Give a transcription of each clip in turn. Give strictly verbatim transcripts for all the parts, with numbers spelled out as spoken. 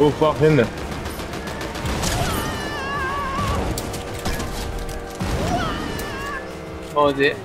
Oh, fuck him then. Oh dear.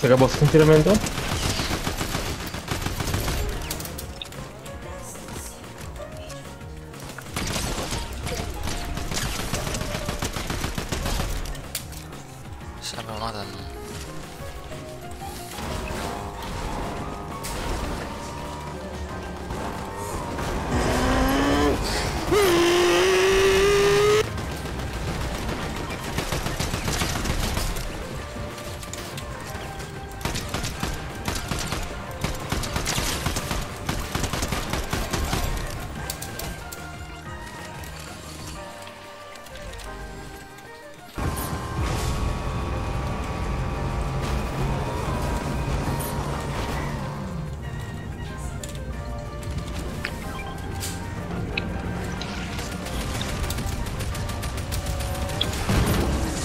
Se acabó su enfriamiento.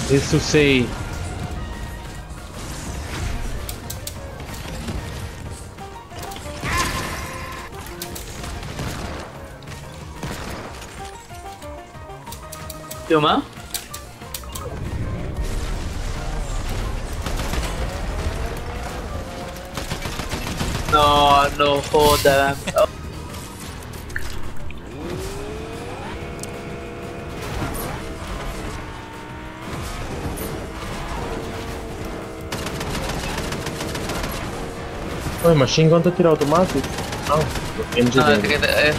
Isso sei. Toma. Não, não foda. Oh, machine gun tá tirando automático? Não, M G ah, tem que... é.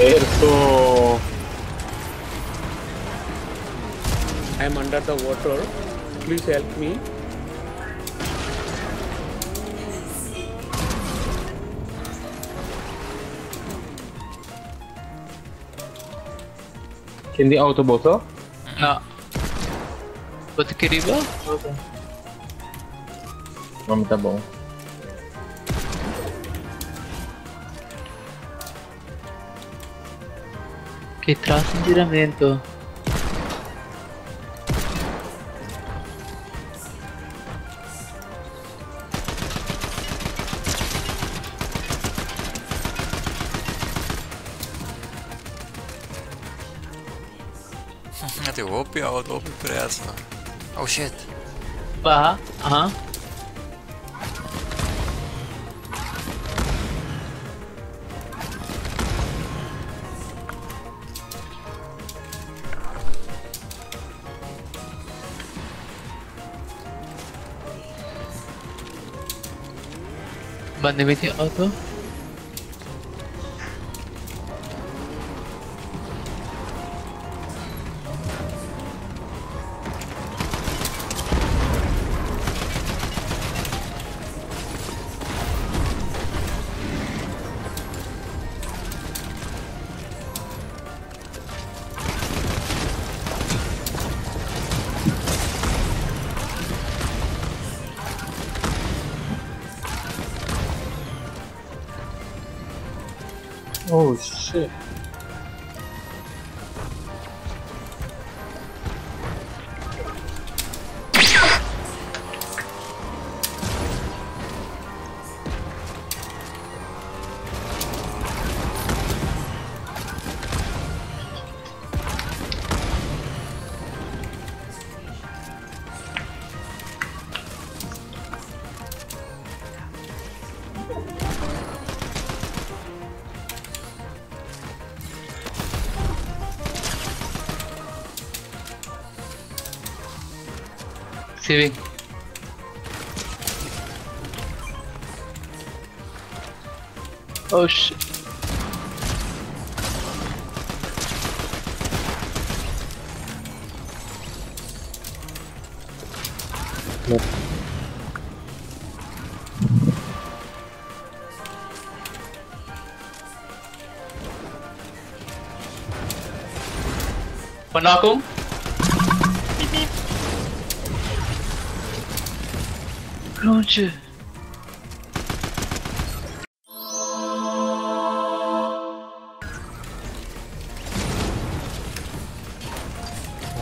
Erso. I am under the water. Please help me. In the auto bottle? No. But the Kiriba? Okay. Vamos, tá bom. Que traço de giramento. Ты опи, а вот опи приятно. Oh shit. Ага, ага. Бандемити auto. Oh shit. Sí, bien. Oh shit. Nope. One knock him. Beep, beep. Don't you?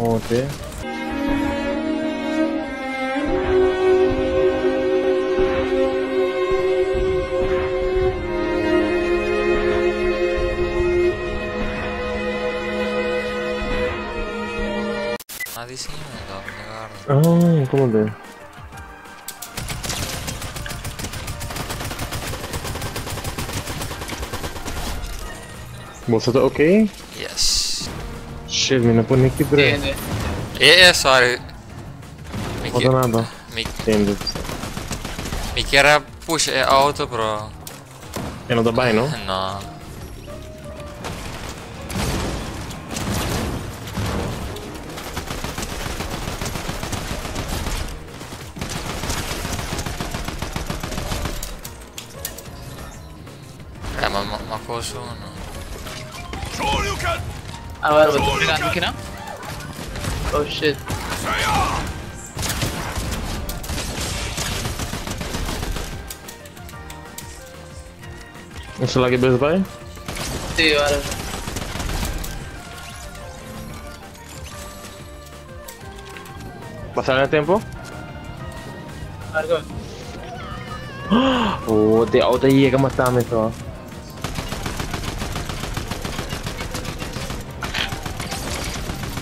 Oh, there. Надо с ними, да, наверное. А, команда. Was it okay? Yes. Shit, me напомни кидре. Yeah, sorry. What another? Make it. Make it push out, bro. E non da buy, no? No. Eh, ma, ma, ma cosa uno? Ah, guarda, ho tirato anche no? Oh shit. Non so la che best buy? Sì, guarda. ¿Pasará el tiempo? Largo. Oh, te auto llega más tarde, eso.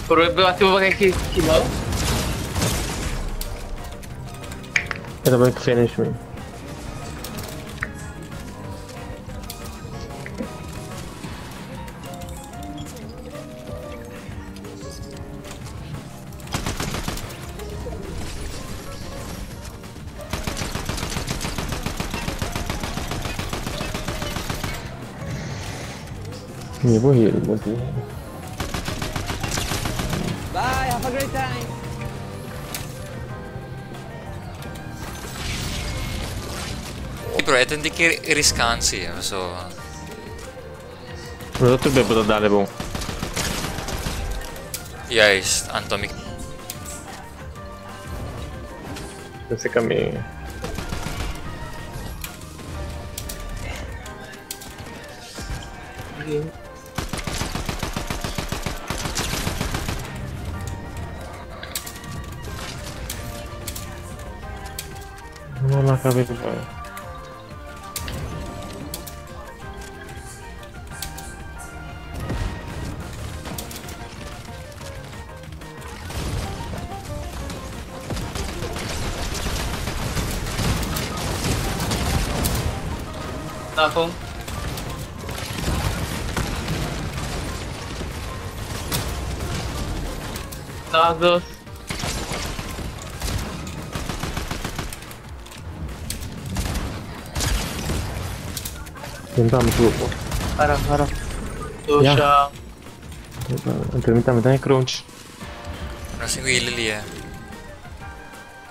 Pero hace un poco que esquivado. Era para que finish me. Не боюсь, не Bye, have a great time. Bro, è tanto che riscansi, so. Prodotto beh poter dare boh. Yes, Antomic. Penso che mi okay. No la acabé de pagar. Tajo. Tajo. Tentamos grupo. Para, para. Dusha. Intermitame, dai crunch. Non seguirli lì, eh.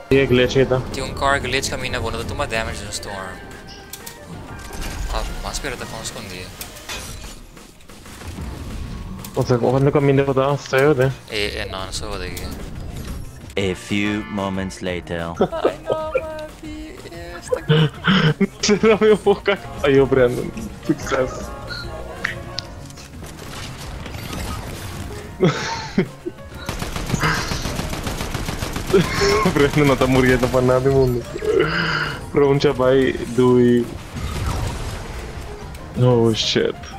Sì, è glitch, è da. Ti un car glitch cammina buono, ho dato una damage in storm. Ah, ma spero da come scondire. Cosa, quando cammina da stai o te? Eh, no, non so di che. A few moments later. Será meu focar. Aí o Brandon. Sucesso. O Brandon não tá morrendo pra nada, mundo. Pra onde vai do. Oh shit.